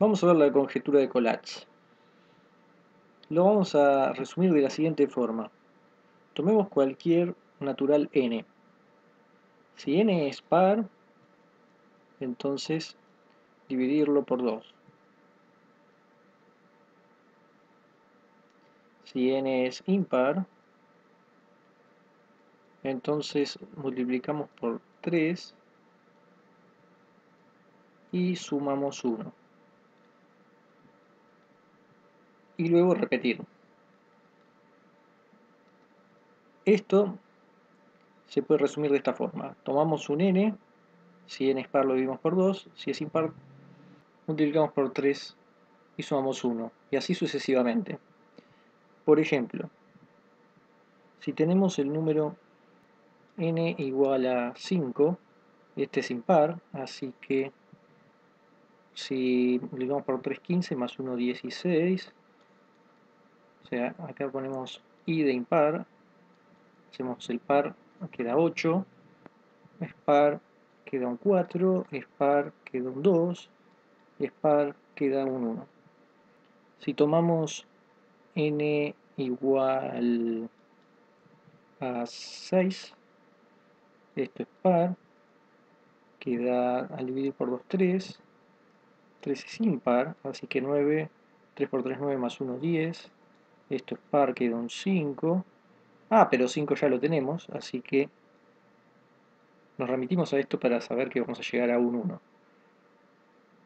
Vamos a ver la conjetura de Collatz. Lo vamos a resumir de la siguiente forma. Tomemos cualquier natural n. Si n es par, entonces dividirlo por 2. Si n es impar, entonces multiplicamos por 3 y sumamos 1. Y luego repetir. Esto se puede resumir de esta forma. Tomamos un n, si n es par lo dividimos por 2, si es impar multiplicamos por 3 y sumamos 1, y así sucesivamente. Por ejemplo, si tenemos el número n igual a 5, este es impar, así que si multiplicamos por 3, 15, más 1, 16, o sea, acá ponemos i de impar, hacemos el par, queda 8, es par, queda un 4, es par, queda un 2, es par, queda un 1. Si tomamos n igual a 6, esto es par, queda al dividir por 2, 3, 3 es impar, así que 9, 3 por 3, 9, más 1, 10, esto es par, queda un 5, pero 5 ya lo tenemos, así que nos remitimos a esto para saber que vamos a llegar a un 1.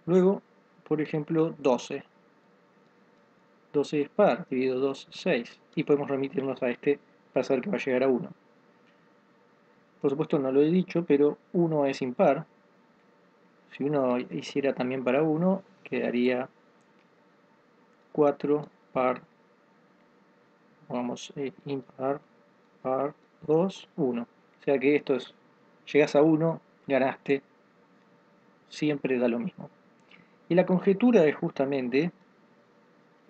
Luego, por ejemplo, 12. 12 es par, dividido 2, 6. Y podemos remitirnos a este para saber que va a llegar a 1. Por supuesto no lo he dicho, pero 1 es impar. Si uno hiciera también para 1, quedaría 4 par, vamos, impar, par, 2, 1. O sea que esto es, llegas a 1, ganaste, siempre da lo mismo. Y la conjetura es justamente...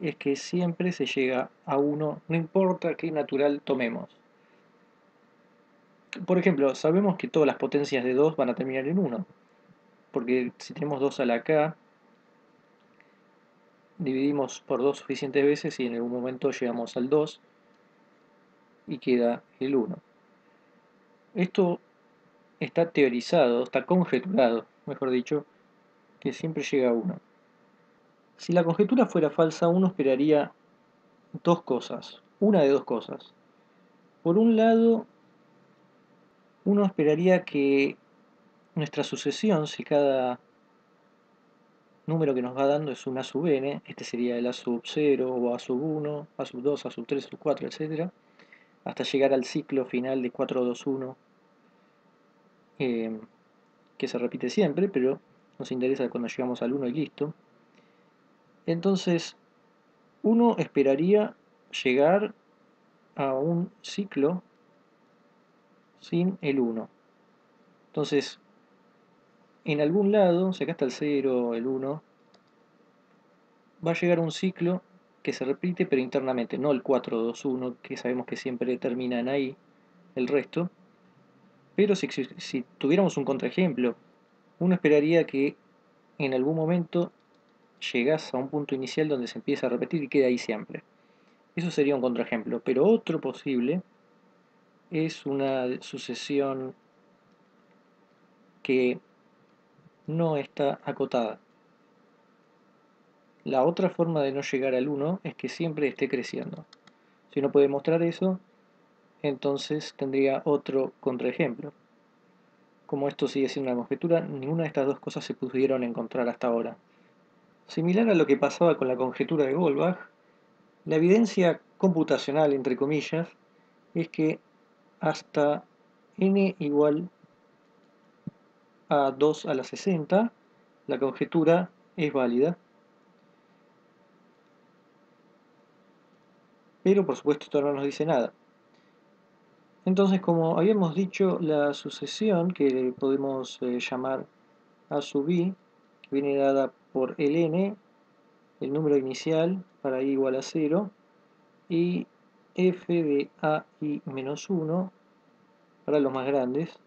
es que siempre se llega a 1, no importa qué natural tomemos. Por ejemplo, sabemos que todas las potencias de 2 van a terminar en 1, porque si tenemos 2 a la k, dividimos por 2 suficientes veces y en algún momento llegamos al 2 y queda el 1. Esto está teorizado, está conjeturado, mejor dicho, que siempre llega a 1. Si la conjetura fuera falsa, uno esperaría dos cosas, una de dos cosas. Por un lado, uno esperaría que nuestra sucesión, si cada número que nos va dando es un a sub n, este sería el a sub 0, o a sub 1, a sub 2, a sub 3, a sub 4, etc., hasta llegar al ciclo final de 4, 2, 1, que se repite siempre, pero nos interesa cuando llegamos al 1 y listo. Entonces, uno esperaría llegar a un ciclo sin el 1. Entonces, en algún lado, si acá está el 0, el 1, va a llegar a un ciclo que se repite pero internamente, no el 4, 2, 1, que sabemos que siempre terminan ahí el resto. Pero si tuviéramos un contraejemplo, uno esperaría que en algún momento... llegas a un punto inicial donde se empieza a repetir y queda ahí siempre. Eso sería un contraejemplo. Pero otro posible es una sucesión que no está acotada. La otra forma de no llegar al 1 es que siempre esté creciendo. Si no puede mostrar eso, entonces tendría otro contraejemplo. Como esto sigue siendo una conjetura, ninguna de estas dos cosas se pudieron encontrar hasta ahora. Similar a lo que pasaba con la conjetura de Goldbach, la evidencia computacional, entre comillas, es que hasta n igual a 2 a la 60, la conjetura es válida. Pero, por supuesto, esto no nos dice nada. Entonces, como habíamos dicho, la sucesión, que podemos llamar a sub i, que viene dada por el n, el número inicial para i igual a 0, y f de a i menos 1 para los más grandes,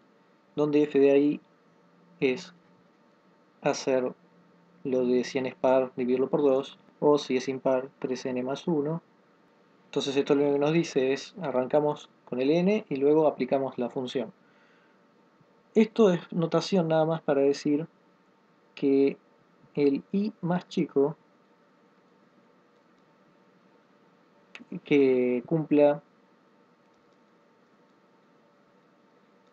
donde f de a i es hacer lo de si n es par, dividirlo por 2, o si es impar, 3n más 1. Entonces esto lo que nos dice es, arrancamos con el n y luego aplicamos la función. Esto es notación nada más para decir que el i más chico que cumpla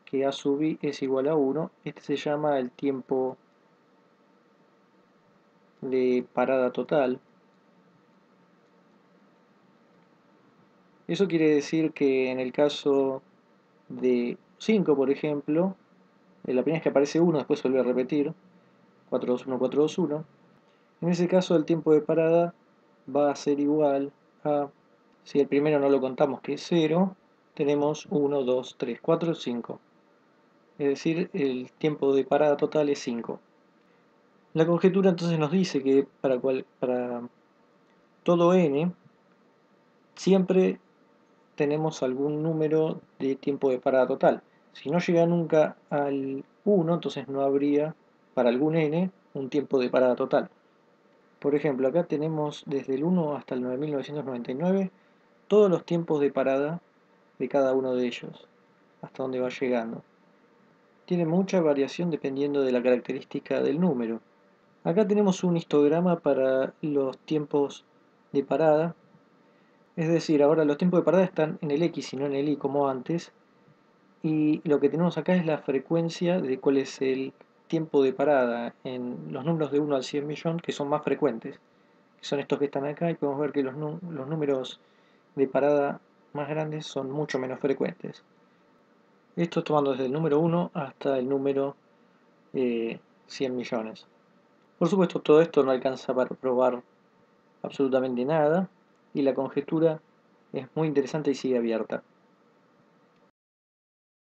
que a sub i es igual a 1, este se llama el tiempo de parada total. Eso quiere decir que en el caso de 5, por ejemplo, la primera vez que aparece 1, después vuelve a repetir, 4, 2, 1, 4, 2, 1. En ese caso el tiempo de parada va a ser igual a, si el primero no lo contamos que es 0, tenemos 1, 2, 3, 4, 5. Es decir, el tiempo de parada total es 5. La conjetura entonces nos dice que para todo n siempre tenemos algún número de tiempo de parada total. Si no llega nunca al 1, entonces no habría para algún n un tiempo de parada total. Por ejemplo, acá tenemos desde el 1 hasta el 9999 todos los tiempos de parada de cada uno de ellos, hasta donde va llegando. Tiene mucha variación dependiendo de la característica del número. Acá tenemos un histograma para los tiempos de parada. Es decir, ahora los tiempos de parada están en el X y no en el Y como antes. Y lo que tenemos acá es la frecuencia de cuál es el tiempo de parada en los números de 1 al 100 millón, que son más frecuentes. Que son estos que están acá, y podemos ver que los números de parada más grandes son mucho menos frecuentes. Esto tomando desde el número 1 hasta el número 100 millones. Por supuesto, todo esto no alcanza para probar absolutamente nada. Y la conjetura es muy interesante y sigue abierta.